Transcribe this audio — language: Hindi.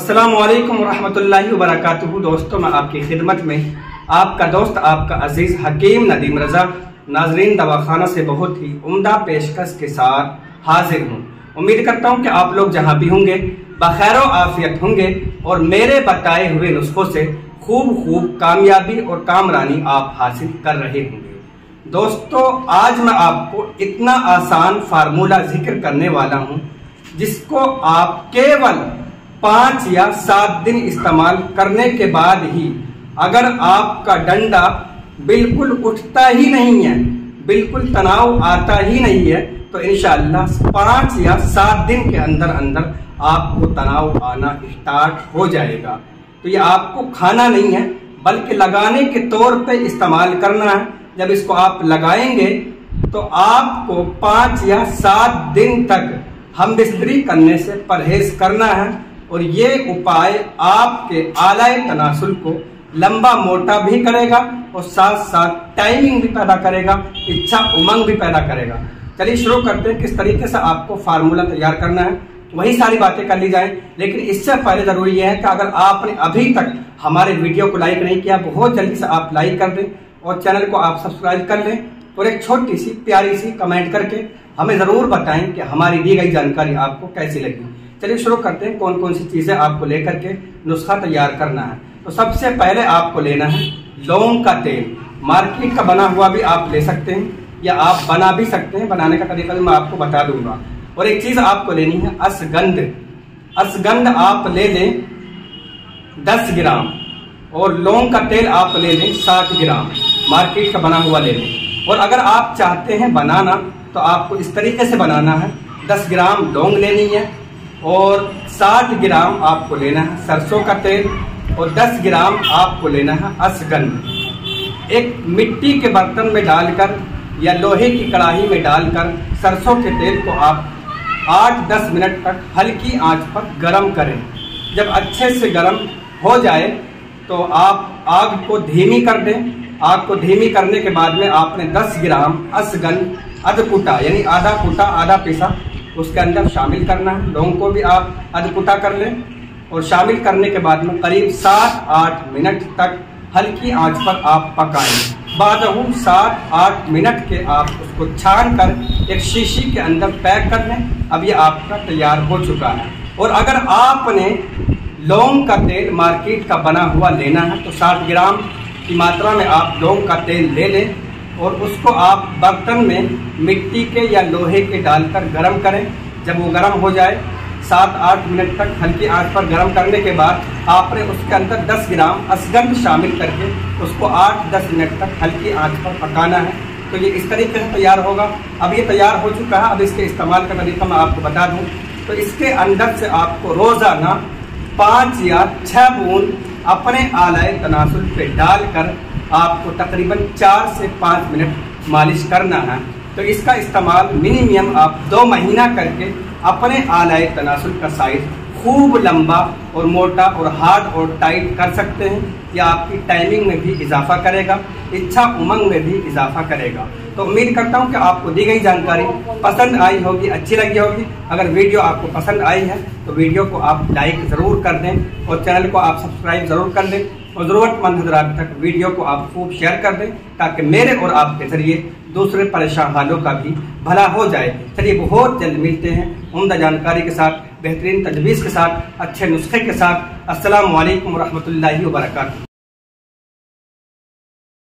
अस्सलामुअलैकुम वरहमतुल्लाहि वबरकातुहू। दोस्तों, मैं आपकी खिदमत में आपका दोस्त आपका अजीज हकीम नदीम रज़ा नाजरीन दवाखाना से बहुत ही उम्दा पेशकश के साथ हाजिर हूँ। उम्मीद करता हूँ कि आप लोग जहाँ भी होंगे बखैर आफियत होंगे और मेरे बताए हुए नुस्खों से खूब खूब कामयाबी और कामरानी आप हासिल कर रहे होंगे। दोस्तों, आज मैं आपको इतना आसान फार्मूला जिक्र करने वाला हूँ जिसको आप केवल 5 या 7 दिन इस्तेमाल करने के बाद ही, अगर आपका डंडा बिल्कुल उठता ही नहीं है, बिल्कुल तनाव आता ही नहीं है, तो इंशाअल्लाह 5 या 7 दिन के अंदर अंदर आपको तनाव आना स्टार्ट हो जाएगा। तो ये आपको खाना नहीं है बल्कि लगाने के तौर पे इस्तेमाल करना है। जब इसको आप लगाएंगे तो आपको 5 या 7 दिन तक हमबिस्तरी करने से परहेज करना है। और ये उपाय आपके आलाए तनासुल को लंबा मोटा भी करेगा और साथ साथ टाइमिंग भी पैदा करेगा, इच्छा उमंग भी पैदा करेगा। चलिए शुरू करते हैं किस तरीके से आपको फार्मूला तैयार करना है, वही सारी बातें कर ली जाए। लेकिन इससे पहले ज़रूरी यह है कि अगर आपने अभी तक हमारे वीडियो को लाइक नहीं किया, बहुत जल्दी से आप लाइक कर दें और चैनल को आप सब्सक्राइब कर लें और एक छोटी सी प्यारी सी कमेंट करके हमें ज़रूर बताएं कि हमारी दी गई जानकारी आपको कैसी लगी। चलिए शुरू करते हैं कौन कौन सी चीज़ें आपको लेकर के नुस्खा तैयार करना है। तो सबसे पहले आपको लेना है लौंग का तेल। मार्केट का बना हुआ भी आप ले सकते हैं या आप बना भी सकते हैं, बनाने का तरीका भी मैं आपको बता दूंगा। और एक चीज़ आपको लेनी है असगंध। असगंध आप ले लें 10 ग्राम और लौंग का तेल आप ले लें 7 ग्राम, मार्केट का बना हुआ ले लें। और अगर आप चाहते हैं बनाना तो आपको इस तरीके से बनाना है, 10 ग्राम लौंग लेनी है और 7 ग्राम आपको लेना है सरसों का तेल और 10 ग्राम आपको लेना है असगंध। एक मिट्टी के बर्तन में डालकर या लोहे की कढ़ाई में डालकर सरसों के तेल को आप 8-10 मिनट तक हल्की आंच पर गर्म करें। जब अच्छे से गर्म हो जाए तो आप आग को धीमी कर दें। आग को धीमी करने के बाद में आपने 10 ग्राम असगंध अधकूटा यानी आधा कूटा आधा पिसा उसके अंदर शामिल करना है। लौंग को भी आप अधकुटा कर लें और शामिल करने के बाद में करीब 7-8 मिनट तक हल्की आंच पर आप पकाएं। बाद में 7-8 मिनट के आप उसको छान कर एक शीशी के अंदर पैक कर लें। अब ये आपका तैयार हो चुका है। और अगर आपने लौंग का तेल मार्केट का बना हुआ लेना है तो 7 ग्राम की मात्रा में आप लौंग का तेल ले लें और उसको आप बर्तन में मिट्टी के या लोहे के डालकर गर्म करें। जब वो गर्म हो जाए 7-8 मिनट तक हल्की आंच पर गर्म करने के बाद आपने उसके अंदर 10 ग्राम असगंध शामिल करके उसको 8-10 मिनट तक हल्की आंच पर पकाना है। तो ये इस तरीके से तैयार होगा। अब ये तैयार हो चुका है। अब इसके इस्तेमाल का तरीका मैं आपको बता दूँ तो इसके अंदर से आपको रोज़ाना 5 या 6 बूंद अपने आलाए तनासुल पे डालकर आपको तकरीबन 4 से 5 मिनट मालिश करना है। तो इसका इस्तेमाल मिनिमम आप 2 महीना करके अपने आलाए तनासुल का साइज खूब लंबा और मोटा और हार्ड और टाइट कर सकते हैं। यह आपकी टाइमिंग में भी इजाफा करेगा, इच्छा उमंग में भी इजाफा करेगा। तो उम्मीद करता हूं कि आपको दी गई जानकारी पसंद आई होगी, अच्छी लगी होगी। अगर वीडियो आपको पसंद आई है तो वीडियो को आप लाइक ज़रूर कर दें और चैनल को आप सब्सक्राइब ज़रूर कर दें और ज़रूरतमंद हजरात तक वीडियो को आप खूब शेयर कर दें ताकि मेरे और आपके ज़रिए दूसरे परेशान हालों का भी भला हो जाए। चलिए बहुत जल्द मिलते हैं उम्दा जानकारी के साथ, बेहतरीन तजवीज़ के साथ, अच्छे नुस्खे के साथ। अस्सलामु अलैकुम वरहमतुल्लाहि वबरकातुहू।